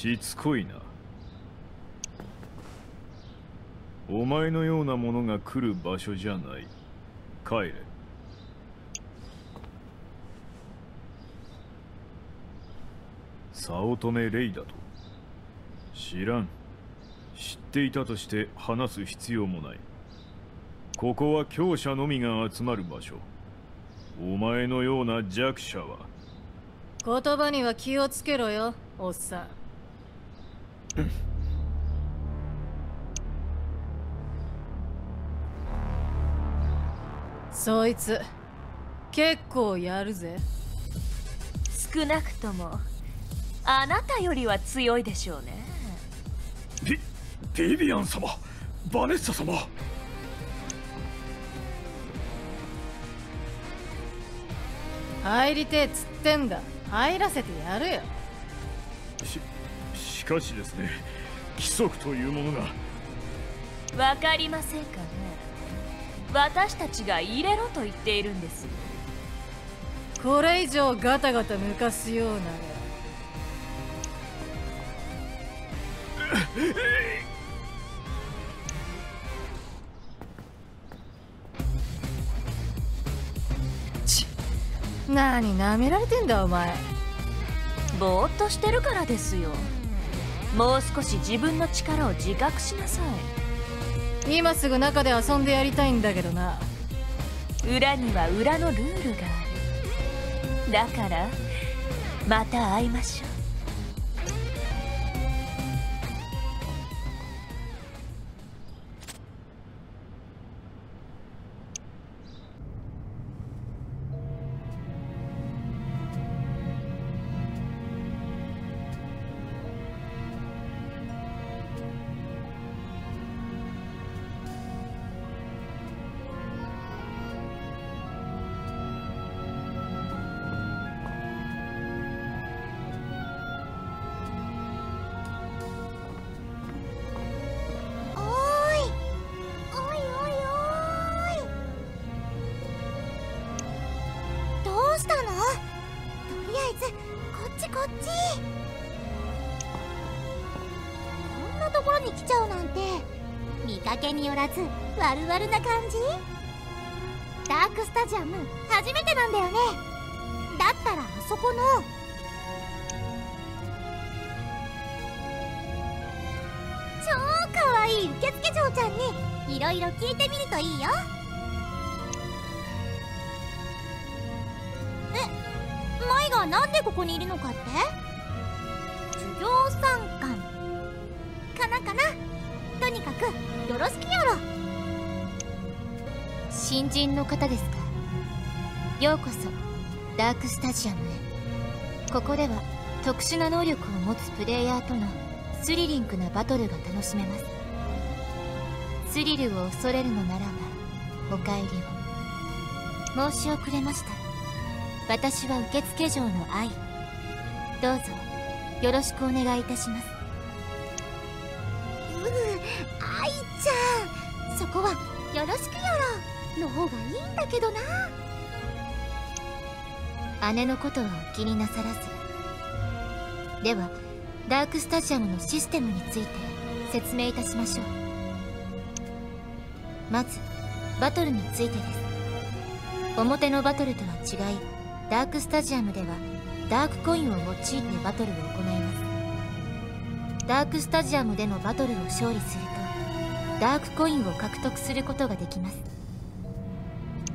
しつこいな。お前のようなものが来る場所じゃない。帰れ。早乙女レイだと知らん。知っていたとして話す必要もない。ここは強者のみが集まる場所。お前のような弱者は。言葉には気をつけろよ、おっさん。そいつ、結構やるぜ。少なくとも、あなたよりは強いでしょうね。ビビアン様、バネッサ様。入りてえっつってんだ。入らせてやるよ。しかしですね、規則というものが。わかりませんかね。私たちが入れろと言っているんですよ。これ以上ガタガタ抜かすようなら。何なめられてんだお前。ぼーっとしてるからですよ。もう少し自分の力を自覚しなさい。今すぐ中で遊んでやりたいんだけどな。裏には裏のルールがある。だからまた会いましょう。丸々な感じ。ダークスタジアム初めてなんだよね。だったらあそこの超かわいい受付嬢ちゃんにいろいろ聞いてみるといいよ。え、マイがなんでここにいるのかって？授業参観かなかな。とにかくよろしくやろ。新人の方ですか。ようこそダークスタジアムへ。ここでは特殊な能力を持つプレイヤーとのスリリングなバトルが楽しめます。スリルを恐れるのならばお帰りを。申し遅れました。私は受付嬢の愛。どうぞよろしくお願いいたします。愛ちゃん、そこはよろしくやろの方がいいんだけどな。姉のことはお気になさらず。ではダークスタジアムのシステムについて説明いたしましょう。まずバトルについてです。表のバトルとは違い、ダークスタジアムではダークコインを用いてバトルを行います。ダークスタジアムでのバトルを勝利するとダークコインを獲得することができます。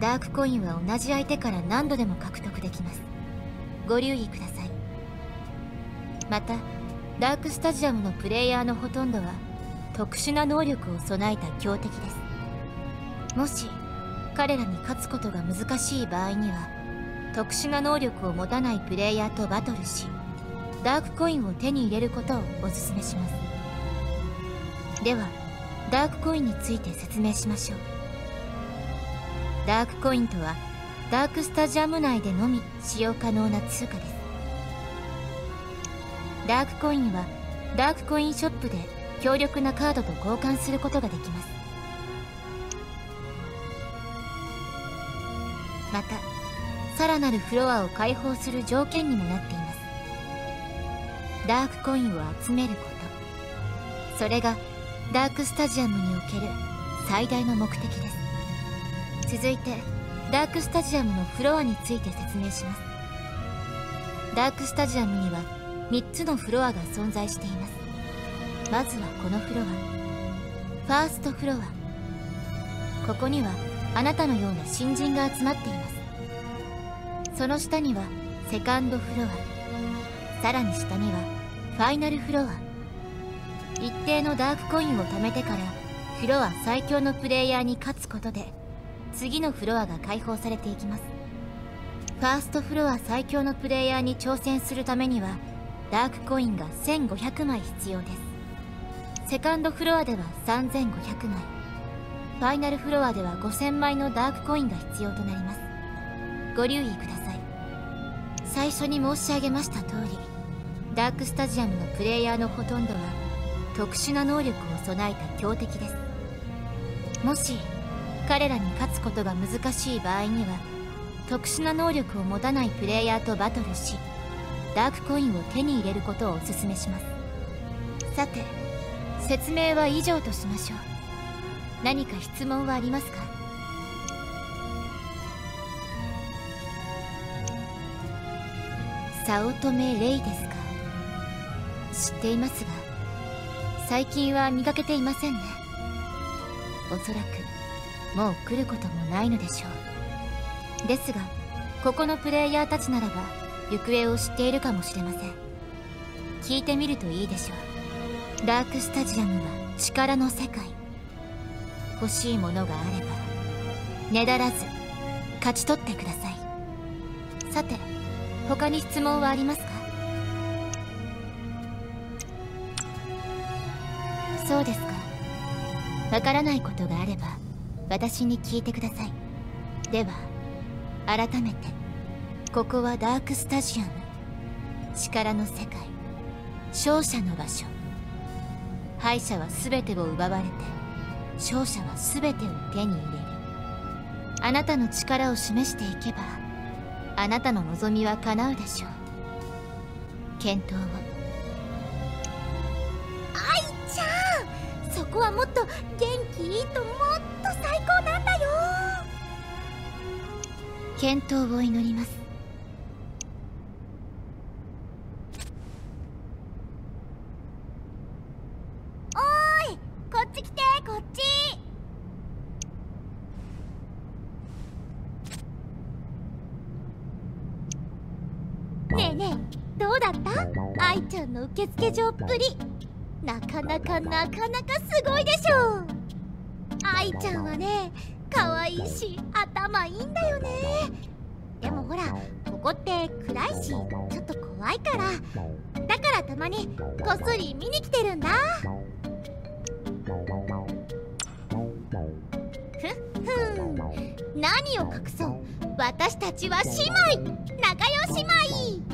ダークコインは同じ相手から何度でも獲得できます。ご留意ください。またダークスタジアムのプレイヤーのほとんどは特殊な能力を備えた強敵です。もし彼らに勝つことが難しい場合には特殊な能力を持たないプレイヤーとバトルしダークコインを手に入れることをおすすめします。ではダークコインについて説明しましょう。ダークコインとはダークスタジアム内でのみ使用可能な通貨です。ダークコインはダークコインショップで強力なカードと交換することができます。またさらなるフロアを開放する条件にもなっています。ダークコインを集めること、それがダークスタジアムにおける最大の目的です。続いてダークスタジアムのフロアについて説明します。ダークスタジアムには3つのフロアが存在しています。まずはこのフロア、ファーストフロア。ここにはあなたのような新人が集まっています。その下にはセカンドフロア、さらに下にはファイナルフロア。一定のダークコインを貯めてからフロア最強のプレイヤーに勝つことで次のフロアが解放されていきます。ファーストフロア最強のプレイヤーに挑戦するためにはダークコインが1500枚必要です。セカンドフロアでは3500枚、ファイナルフロアでは5000枚のダークコインが必要となります。ご留意ください。最初に申し上げました通り、ダークスタジアムのプレイヤーのほとんどは特殊な能力を備えた強敵です。もし彼らに勝つことが難しい場合には特殊な能力を持たないプレイヤーとバトルしダークコインを手に入れることをお勧めします。さて説明は以上としましょう。何か質問はありますか？早乙女レイですか？知っていますが最近は見かけていませんね。おそらくもう来ることもないのでしょう。ですがここのプレイヤーたちならば行方を知っているかもしれません。聞いてみるといいでしょう。ダークスタジアムは力の世界。欲しいものがあればねだらず勝ち取ってください。さて他に質問はありますか？そうですか。わからないことがあれば私に聞いてください。では改めて、ここはダークスタジアム、力の世界、勝者の場所。敗者は全てを奪われて勝者は全てを手に入れる。あなたの力を示していけばあなたの望みは叶うでしょう。検討を。愛ちゃん、そこはもっと元気いいともっと最高なんだよ。健闘を祈ります。おーい、こっち来て、こっち。ねえねえ、どうだった？愛ちゃんの受付嬢っぷり。なかなかすごいでしょう。愛ちゃんはね、可愛いし頭いいんだよね。でもほら、ここって暗いしちょっと怖いから。だからたまにこっそり見に来てるんだ。ふん、何を隠そう、私たちは姉妹、仲良し姉妹。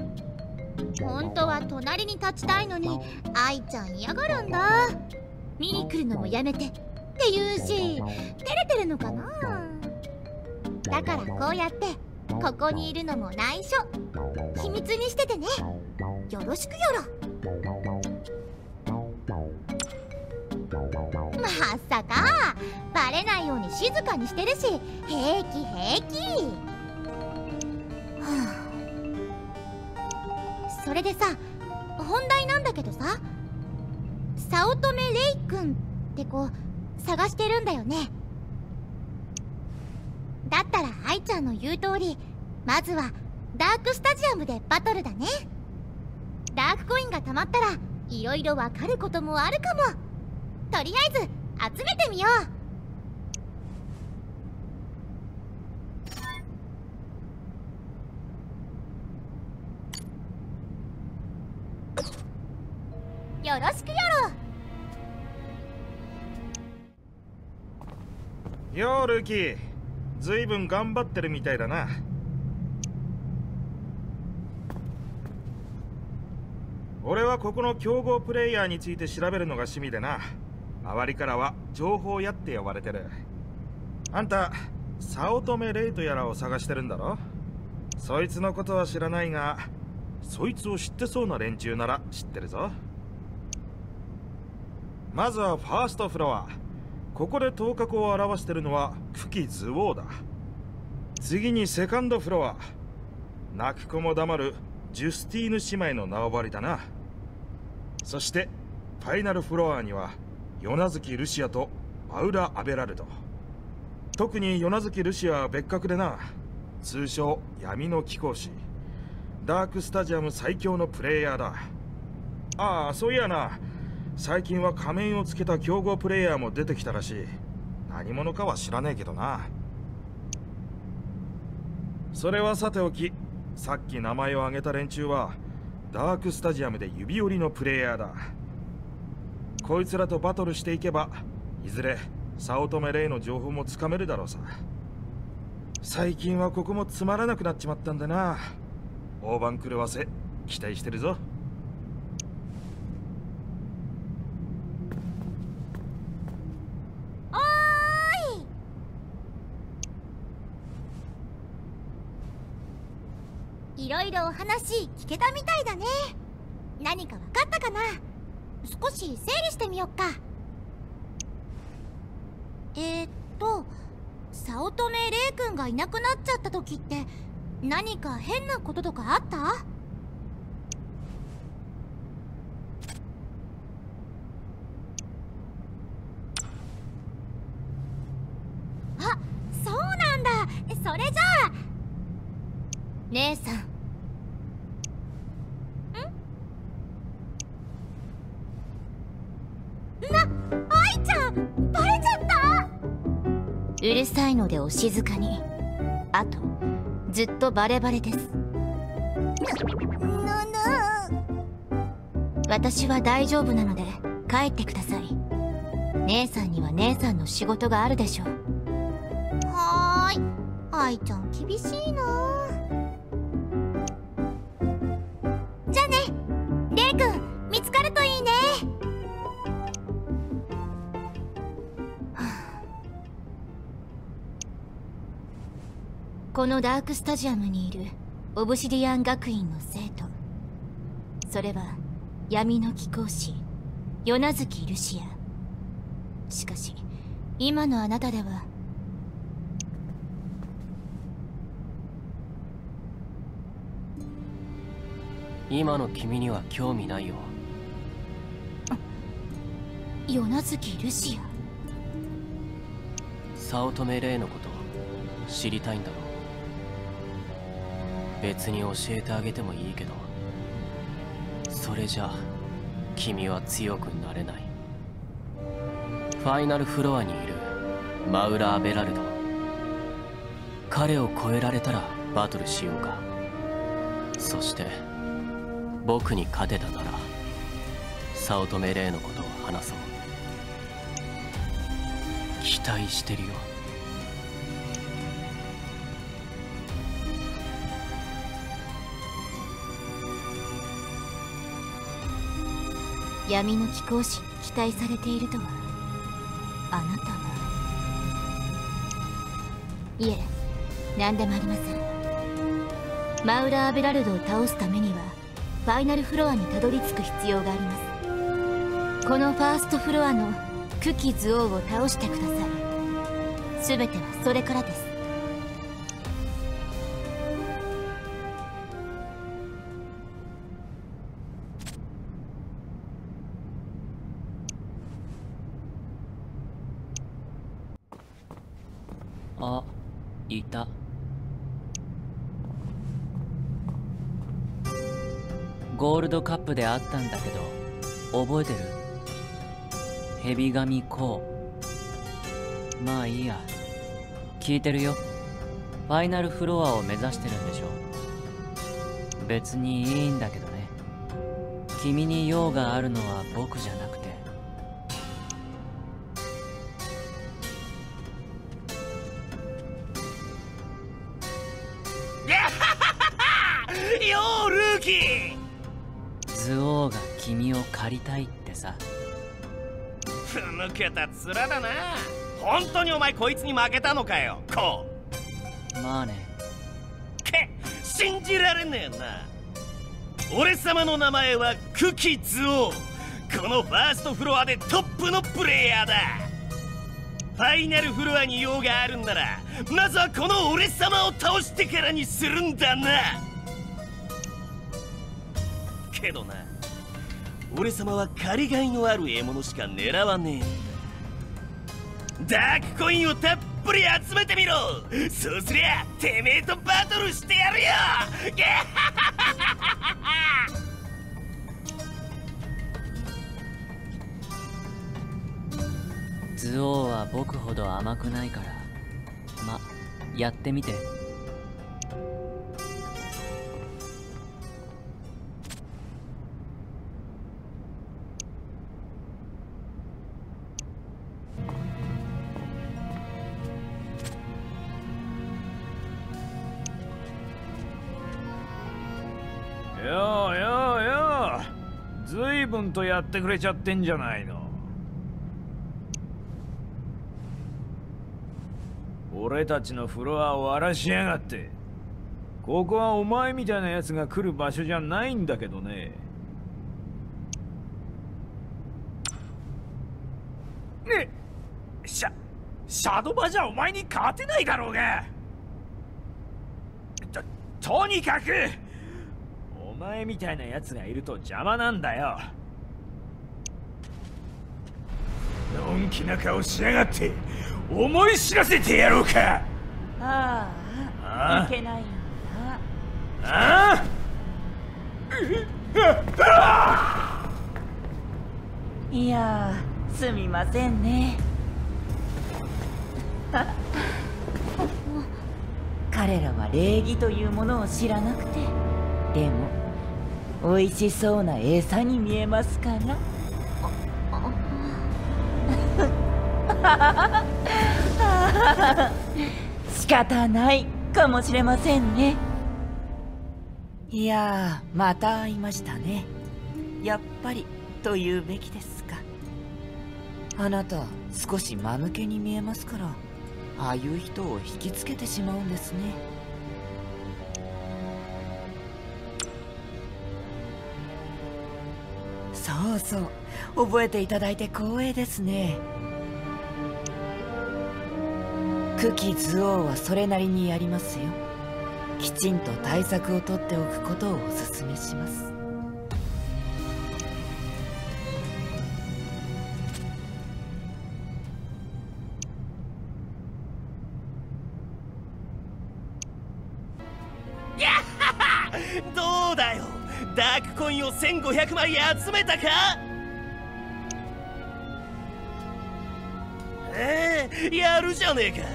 本当は隣に立ちたいのに愛ちゃん嫌がるんだ。見に来るのもやめてって言うし、照れてるのかな。だからこうやってここにいるのも内緒、秘密にしててね。よろしくよろ。まさかバレないように静かにしてるし平気平気。それでさ、本題なんだけどさ、早乙女レイくんって子探してるんだよね。だったら愛ちゃんの言う通り、まずはダークスタジアムでバトルだね。ダークコインがたまったらいろいろわかることもあるかも。とりあえず集めてみよう。よろしくよろ。よールキ、ずいぶん頑張ってるみたいだな。俺はここの強豪プレイヤーについて調べるのが趣味でな、周りからは情報屋って呼ばれてる。あんた早乙女レイとやらを探してるんだろ。そいつのことは知らないが、そいつを知ってそうな連中なら知ってるぞ。まずはファーストフロア。ここで頭角を表してるのは久喜図王だ。次にセカンドフロア。泣く子も黙るジュスティーヌ姉妹の縄張りだな。そしてファイナルフロアにはヨナズキ・ルシアとアウラ・アベラルド。特にヨナズキ・ルシアは別格でな。通称闇の貴公子、ダークスタジアム最強のプレイヤーだ。ああ、そういやな、最近は仮面をつけた強豪プレイヤーも出てきたらしい。何者かは知らねえけどな。それはさておき、さっき名前を挙げた連中はダークスタジアムで指折りのプレイヤーだ。こいつらとバトルしていけばいずれ早乙女レイの情報もつかめるだろうさ。最近はここもつまらなくなっちまったんだな。大番狂わせ期待してるぞ。いろいろお話聞けたみたいだね。何か分かったかな。少し整理してみよっか。早乙女玲君がいなくなっちゃった時って何か変なこととかあった？あ、そうなんだ。それじゃあ姉さん、愛ちゃん、バレちゃった。うるさいのでお静かに。あとずっとバレバレです。私は大丈夫なので帰ってください。姉さんには姉さんの仕事があるでしょう。はーい。愛ちゃん厳しいな。じゃあね、レイ君見つかるといいね。このダークスタジアムにいるオブシディアン学院の生徒、それは闇の貴公子ヨナズキ・ルシア。しかし今のあなたでは。今の君には興味ないよ。ヨナズキ・ルシア、早乙女レイのこと知りたいんだろう。別に教えてあげてもいいけど、それじゃ君は強くなれない。ファイナルフロアにいるマウラ・アベラルド、彼を超えられたらバトルしようか。そして僕に勝てたなら早乙女玲のことを話そう。期待してるよ。闇の貴公子に期待されているとは、あなたは。いえ、何でもありません。マウラ・アベラルドを倒すためにはファイナルフロアにたどり着く必要があります。このファーストフロアの久喜図王を倒してください。すべてはそれからです。あ、いた。ゴールドカップであったんだけど覚えてる？ヘビ神こう。まあいいや。聞いてるよ。ファイナルフロアを目指してるんでしょ。別にいいんだけどね。君に用があるのは僕じゃなくて。よールーキー、図王が君を借りたいってさ。ふぬけた面だな。本当にお前こいつに負けたのかよ。こうまあね。けっ、信じられねえな。俺様の名前はクキズオ。このファーストフロアでトップのプレイヤーだ。ファイナルフロアに用があるんなら、まずはこの俺様を倒してからにするんだな。けどな、俺様は狩りがいのある獲物しか狙わねえんだ。ダークコインをたっぷり集めてみろ。そうすりゃてめえとバトルしてやるよ。ゲハハハハハ。ズオウは僕ほど甘くないから、ま、やってみて。ようようよう、ずいぶんとやってくれちゃってんじゃないの。俺たちのフロアを荒らしやがって。ここはお前みたいなやつが来る場所じゃないんだけどね。ねっ、シャドバじゃお前に勝てないだろうが。とにかくお前みたいなやつがいると邪魔なんだよ。のんきな顔しやがって思い知らせてやろうか。ああ、いけないんだ。ああ、いや、すみませんね。彼らは礼儀というものを知らなくて、でも美味しそうな餌に見えますから。仕方ないかもしれませんね。いや、また会いましたね。やっぱりというべきですか。あなた少し間抜けに見えますから、ああいう人を引きつけてしまうんですね。そうそう、覚えていただいて光栄ですね。クキズオウはそれなりにやりますよ。きちんと対策をとっておくことをお勧めします。やっはは、どうだよ、ダークコインを1500枚集めたか。やるじゃねえか。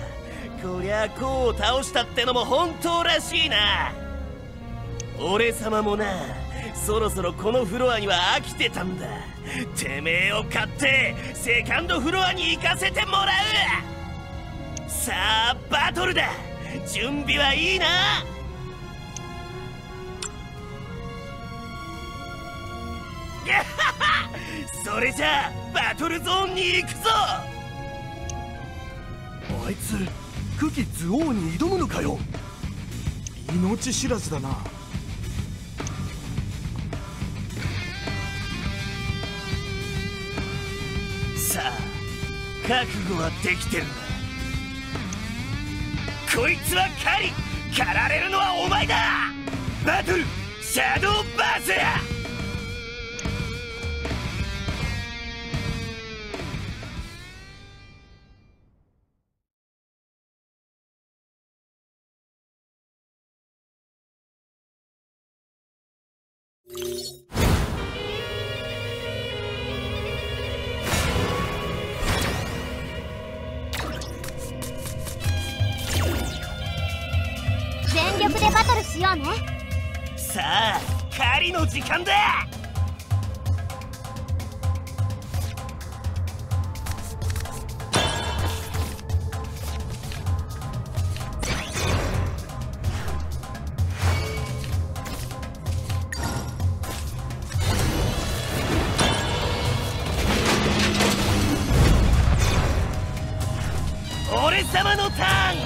こりゃこう倒したってのも本当らしいな。俺様もな、そろそろこのフロアには飽きてたんだ。てめえを買ってセカンドフロアに行かせてもらう。さあバトルだ。準備はいいな。やっはは、それじゃあバトルゾーンに行くぞ。あいつ、クキズオウに挑むのかよ。命知らずだな。さあ、覚悟はできてるんだ。こいつは狩り、狩られるのはお前だ。バトルシャドウバースだ。全力でバトルしようね。さあ、狩りの時間だ。俺様のターン。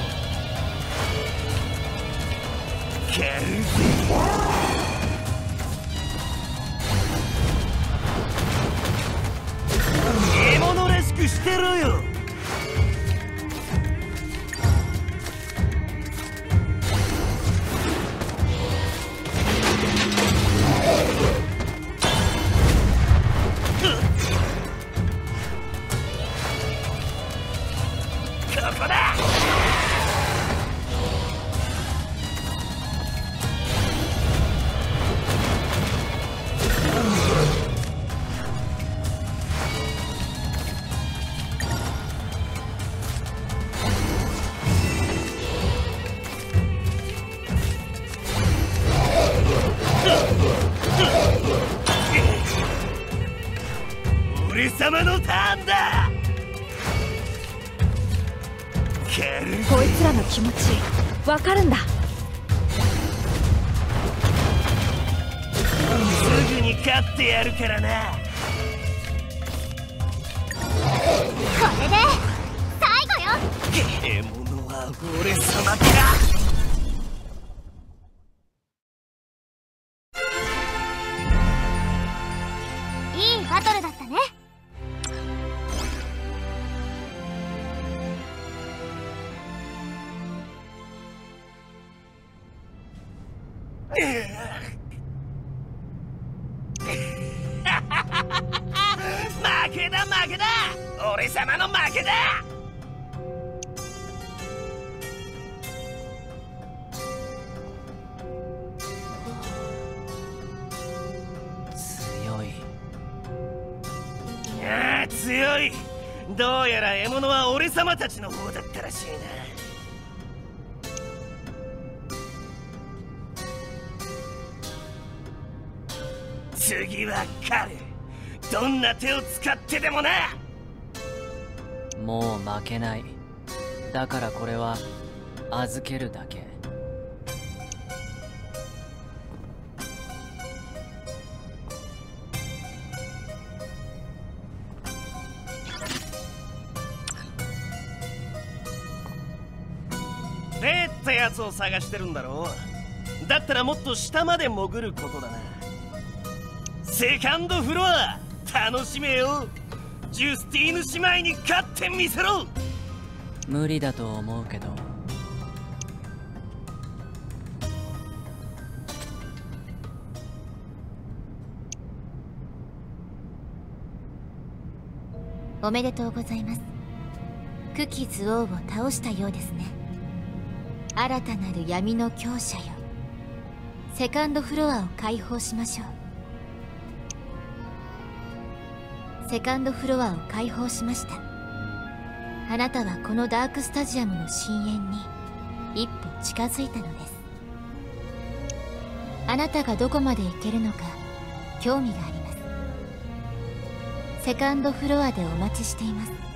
俺様のターンだ。こいつらの気持ちわかるんだ。すぐに勝ってやるからな。これで最後よ。獲物は俺様だ。どうやら獲物は俺様たちの方だったらしいな。次は狩る。どんな手を使ってでもな。もう負けない。だからこれは預けるだけ。レーってやつを探してるんだろう。だったらもっと下まで潜ることだな。セカンドフロア楽しめよ。ジュスティーヌ姉妹に勝ってみせろ。無理だと思うけど。おめでとうございます。クキズ王を倒したようですね。新たなる闇の強者よ。セカンドフロアを解放しましょう。セカンドフロアを解放しました。あなたはこのダークスタジアムの深淵に一歩近づいたのです。あなたがどこまで行けるのか興味があります。セカンドフロアでお待ちしています。